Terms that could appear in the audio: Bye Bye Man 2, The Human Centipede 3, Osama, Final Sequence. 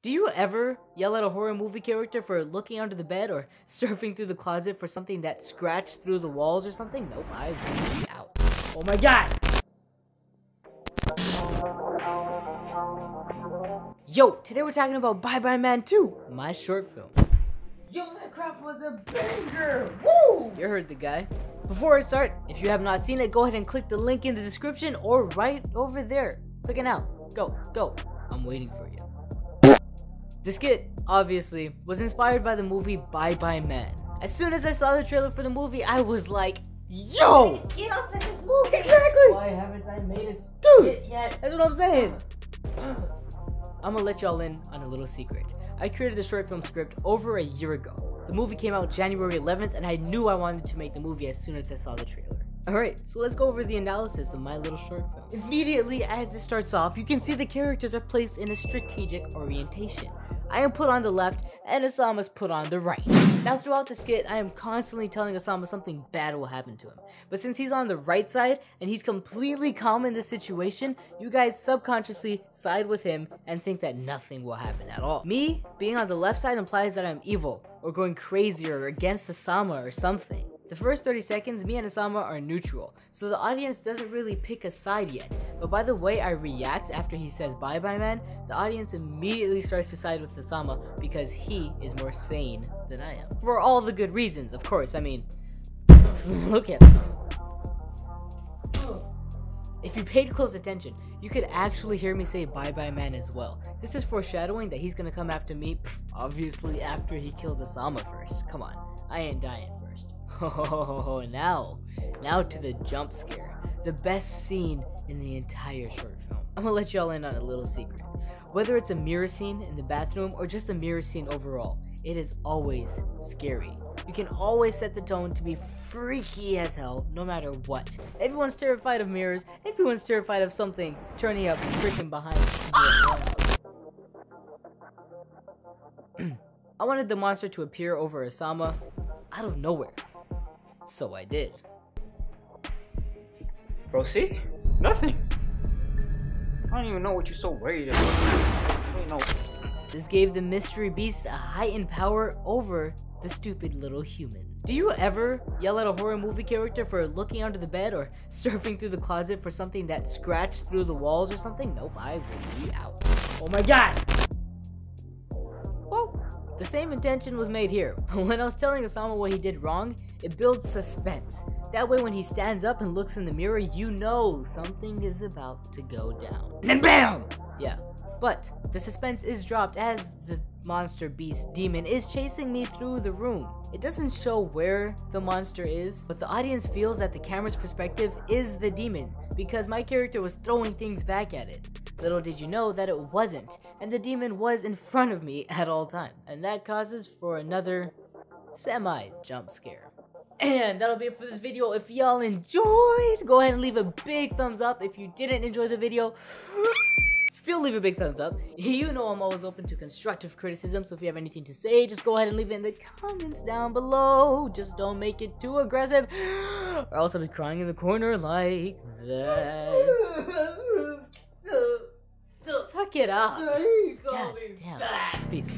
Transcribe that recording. Do you ever yell at a horror movie character for looking under the bed or surfing through the closet for something that scratched through the walls or something? Nope, I would be out. Oh my god! Yo, today we're talking about Bye Bye Man 2, my short film. Yo, that crap was a banger! Woo! You heard the guy. Before I start, if you have not seen it, go ahead and click the link in the description or right over there. Click it now. Go, go. I'm waiting for you. The skit, obviously, was inspired by the movie Bye Bye Man. As soon as I saw the trailer for the movie, I was like, yo! Get off of this movie! Exactly! Why haven't I made a skit yet? That's what I'm saying! I'm gonna let y'all in on a little secret. I created the short film script over a year ago. The movie came out January 11th, and I knew I wanted to make the movie as soon as I saw the trailer. Alright, so let's go over the analysis of my little short film. Immediately as it starts off, you can see the characters are placed in a strategic orientation. I am put on the left, and Osama's put on the right. Now throughout the skit, I am constantly telling Osama something bad will happen to him. But since he's on the right side, and he's completely calm in this situation, you guys subconsciously side with him and think that nothing will happen at all. Me being on the left side implies that I'm evil, or going crazy, or against Osama or something. The first 30 seconds, me and Osama are neutral, so the audience doesn't really pick a side yet, but by the way I react after he says bye bye man, the audience immediately starts to side with Osama because he is more sane than I am. For all the good reasons, of course, I mean, look at him. If you paid close attention, you could actually hear me say bye bye man as well. This is foreshadowing that he's gonna come after me, obviously after he kills Osama first. Come on, I ain't dying. Oh, now to the jump scare, the best scene in the entire short film. I'm gonna let y'all in on a little secret. Whether it's a mirror scene in the bathroom or just a mirror scene overall, it is always scary. You can always set the tone to be freaky as hell, no matter what. Everyone's terrified of mirrors, everyone's terrified of something turning up freaking behind you. I wanted the monster to appear over Osama out of nowhere. So I did. Bro, see? Nothing. I don't even know what you're so worried about. I don't know. This gave the mystery beast a heightened power over the stupid little human. Do you ever yell at a horror movie character for looking under the bed or surfing through the closet for something that scratched through the walls or something? Nope, I would be out. Oh my god! The same intention was made here. When I was telling Osama what he did wrong, it builds suspense. That way when he stands up and looks in the mirror, you know something is about to go down. And then BAM! Yeah. But the suspense is dropped as the monster beast demon is chasing me through the room. It doesn't show where the monster is, but the audience feels that the camera's perspective is the demon because my character was throwing things back at it. Little did you know that it wasn't, and the demon was in front of me at all times. And that causes for another semi-jump scare. And that'll be it for this video. If y'all enjoyed, go ahead and leave a big thumbs up. If you didn't enjoy the video, still leave a big thumbs up. You know I'm always open to constructive criticism, so if you have anything to say, just go ahead and leave it in the comments down below. Just don't make it too aggressive, or else I'll be crying in the corner like that. Suck it up. God damn. Peace.